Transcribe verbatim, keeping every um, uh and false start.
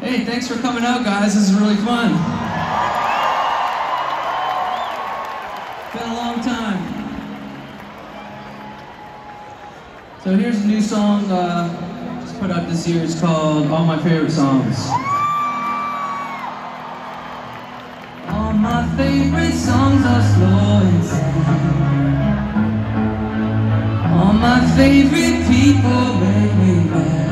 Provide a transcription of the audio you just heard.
Hey, thanks for coming out, guys. This is really fun. Been a long time. So here's a new song uh, just put out this year. It's called All My Favorite Songs. All my favorite songs are slow and sad. All my favorite people make me mad.